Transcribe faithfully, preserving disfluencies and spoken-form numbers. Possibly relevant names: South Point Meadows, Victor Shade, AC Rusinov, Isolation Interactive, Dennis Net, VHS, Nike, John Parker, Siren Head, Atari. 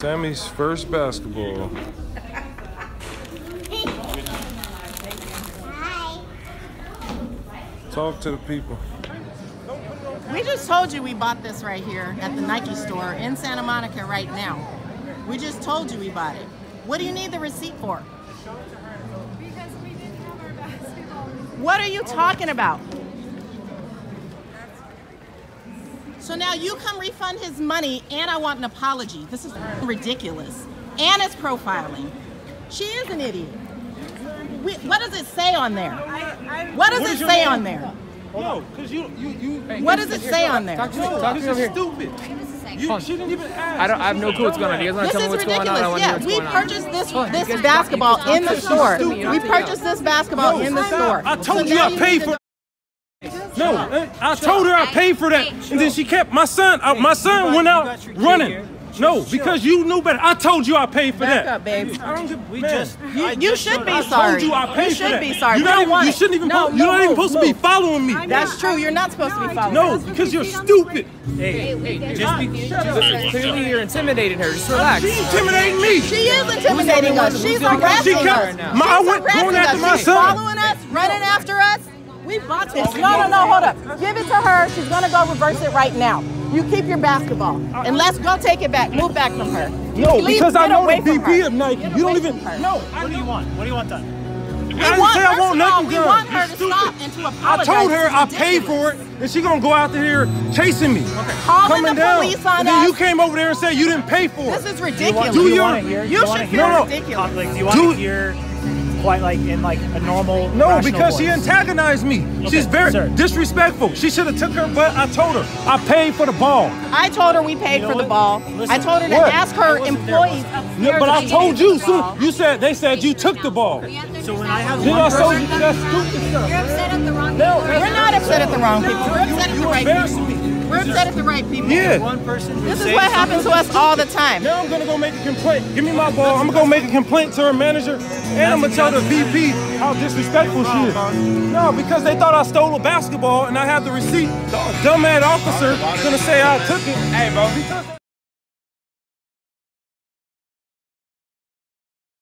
Sammy's first basketball. Hi. Talk to the people. We just told you we bought this right here at the Nike store in Santa Monica right now. We just told you we bought it. What do you need the receipt for? Because we didn't have our basketball. What are you talking about? So now you come refund his money and I want an apology. This is ridiculous. And it's profiling. She is an idiot. We, what does it say on there? What does it say on there? No, because you, you, you. What does it say on there? Talk to me. Talk to me. This is stupid. You, she didn't even ask. I don't. I have no clue what's going on. You guys want to tell me what's going on? This is ridiculous. Yeah, we purchased this this basketball in the store. We purchased this basketball in the store. I told you I paid for. No, I told her I paid for that, and then she kept my son. I, my son went out running. No, because you knew better. I told you I paid for that. Back up, babe. I don't give, we just, you, you should be sorry. I told you I paid you for that. You should be sorry. You, don't even, you shouldn't even. No, po you're no, not even supposed move. to be following me. That's true. You're not supposed no, to be following. No, because you're stupid. Hey, hey, hey just be clearly you're intimidating her. Just relax. She's intimidating me. She is intimidating us. She's harassing us. I went going after my son. She's following us, running after us. We bought this. No, no, no, hold up. Give it to her. She's going to go reverse it right now. You keep your basketball. And let's go take it back. Move back from her. No, please, because I know the V P of Nike. You don't even... No. What do you want? What do you want done? We I didn't want, say I want nothing done. We want her to stop and to apologize. I told her I paid for it, and she's going to go out there chasing me. Okay. Calling the police on us. And then you came over there and said you didn't pay for it. This is ridiculous. Do you want to hear? You should feel ridiculous. Do you want to hear... quite like in like a normal no because voice. She antagonized me. Okay, she's very sir. disrespectful. She should have took her, but I told her I paid for the ball. I told her we paid you know for the ball. Listen, I told her to what? ask her employees no, but I told you so you said they said you took the ball. So when I have one person, that's stupid stuff. You're upset at the wrong people. No, we're not upset at the wrong people. We're upset at the right people. We're upset at the right people. Yeah. One person this is what happens to us all the time. Now I'm gonna go make a complaint. Give me my ball. I'm gonna go make a complaint to her manager, and I'm gonna tell the V P how disrespectful she is. No, because they thought I stole a basketball, and I have the receipt. The dumbass officer is gonna say I took it. Hey, bro.